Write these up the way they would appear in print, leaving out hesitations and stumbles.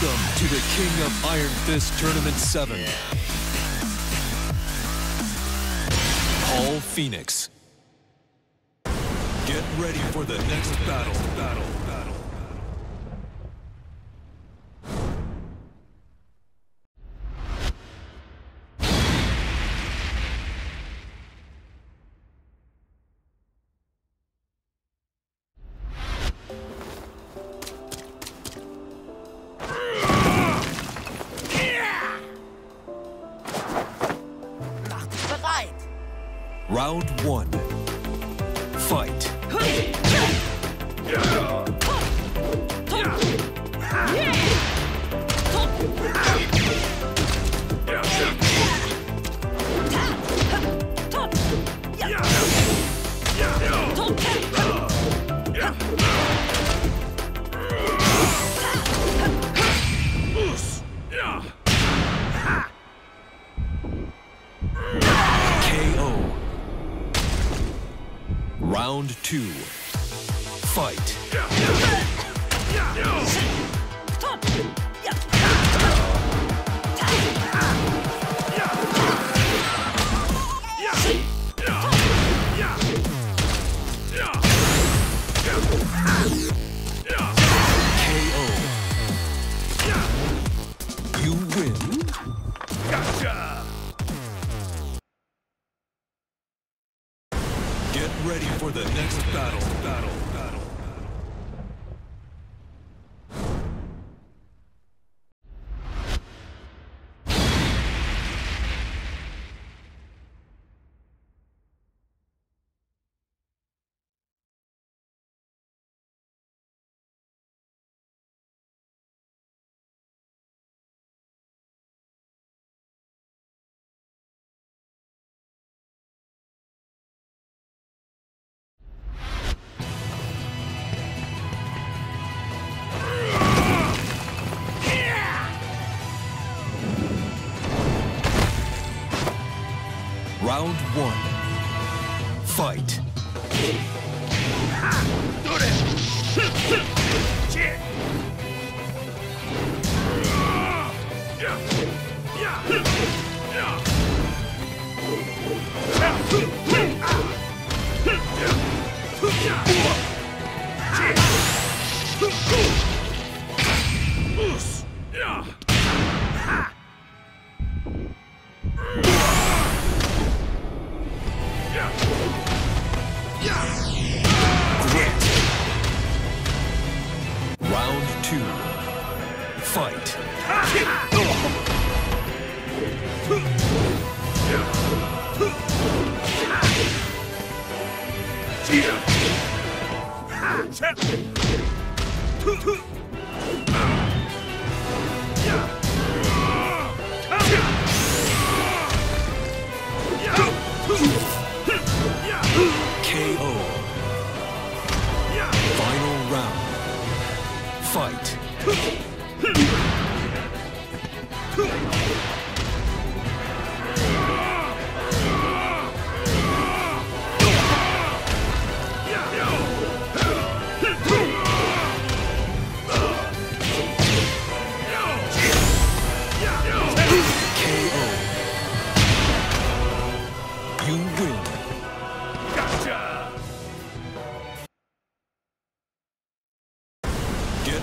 Welcome to the King of Iron Fist Tournament 7. Paul Phoenix. Get ready for the next battle. Round 1. Fight. Round 2. Fight. KO. You win. Gotcha. Get ready for the next battle. Round 1. Fight. Fight. KO. Final round. Fight. Get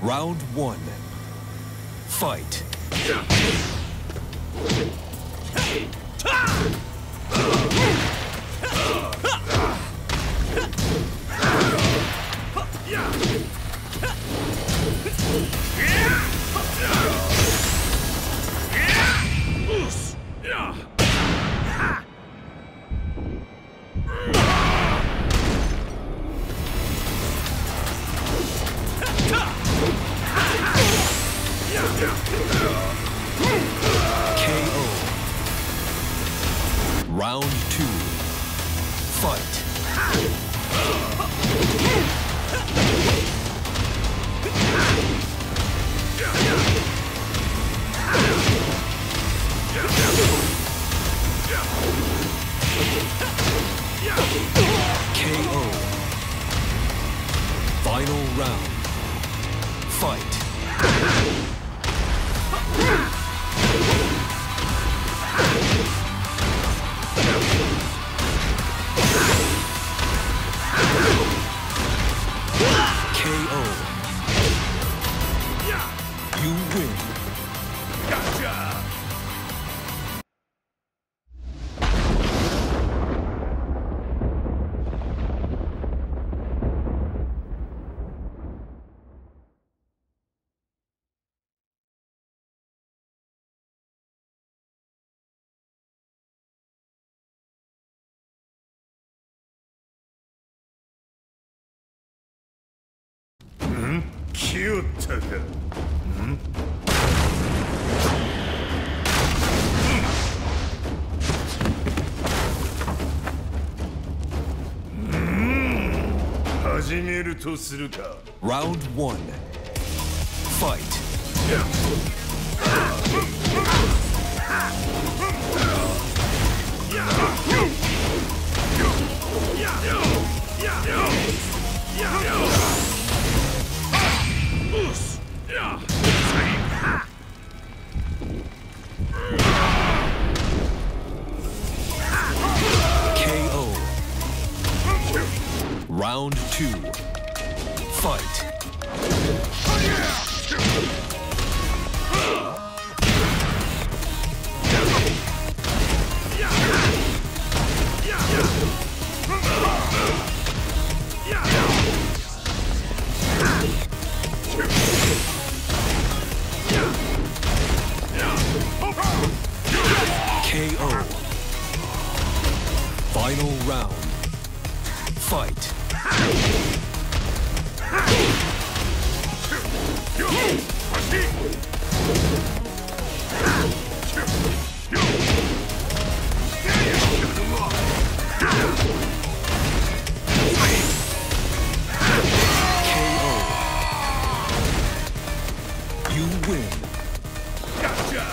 Round 1. Fight. Final round. Fight. KO. You win. Gotcha. Cute. Round one. Fight. KO. Round two. Fight. KO. Final round. Fight. KO. You win. Gotcha.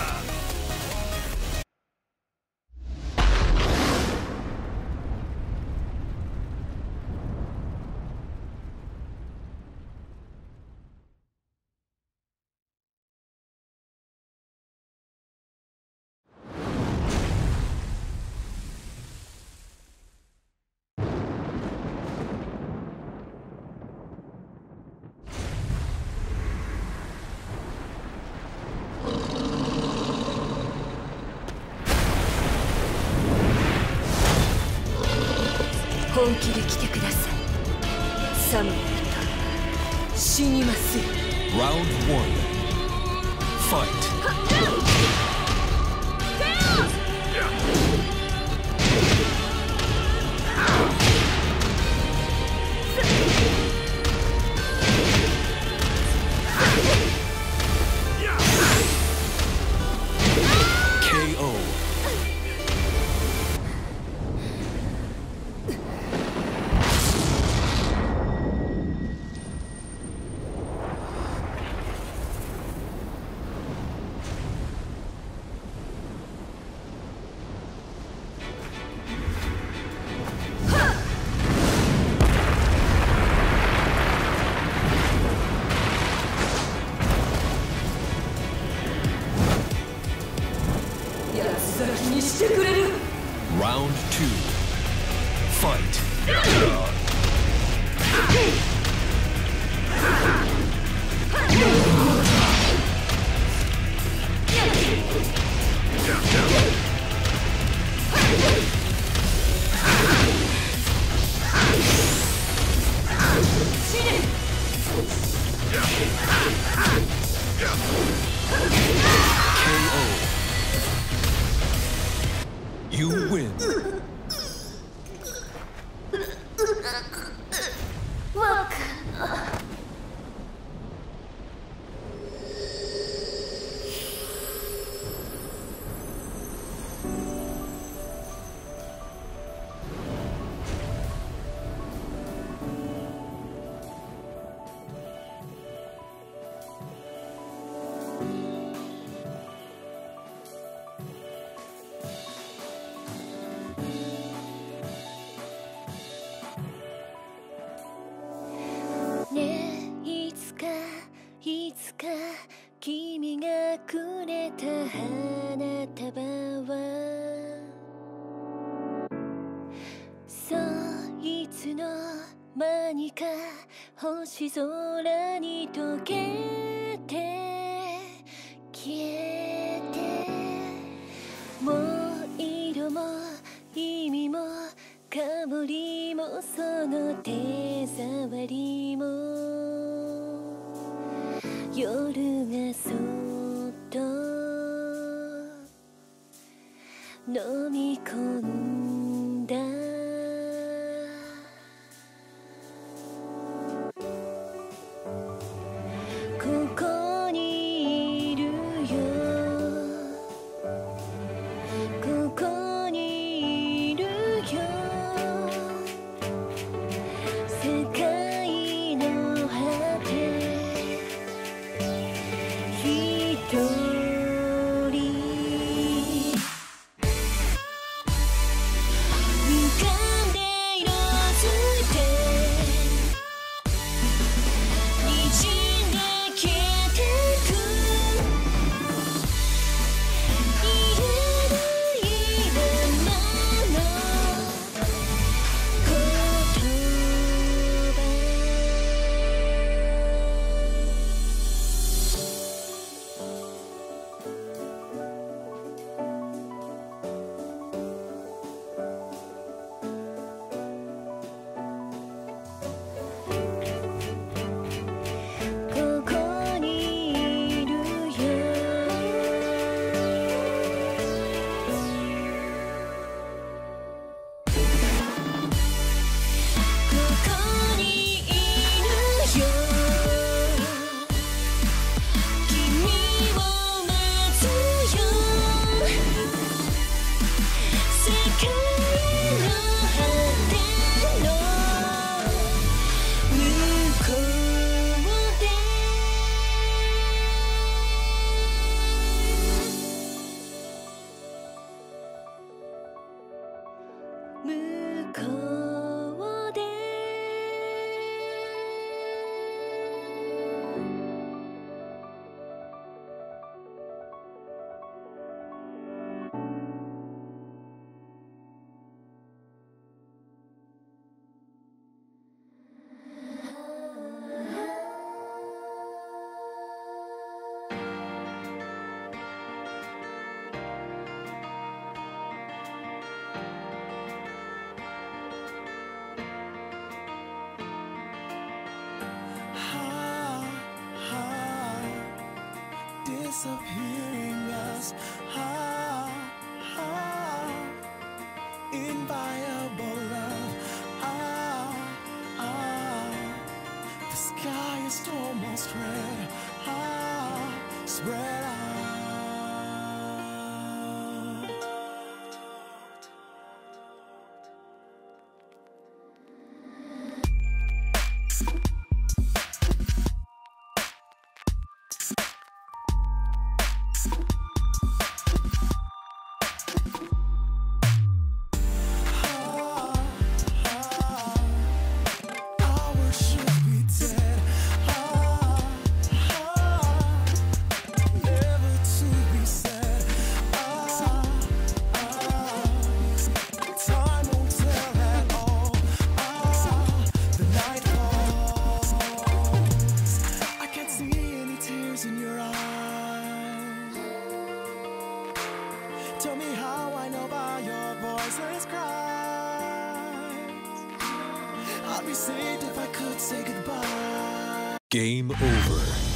本気で来てください。寒い方、死にますよ。Round one. Fight. KO. 星空に溶けて消えて、もう色も意味も香りもその手触りも、夜がそっと飲み込んだ。Disappearing us high, high, inviolable love. The sky is almost red, spread out. Game over.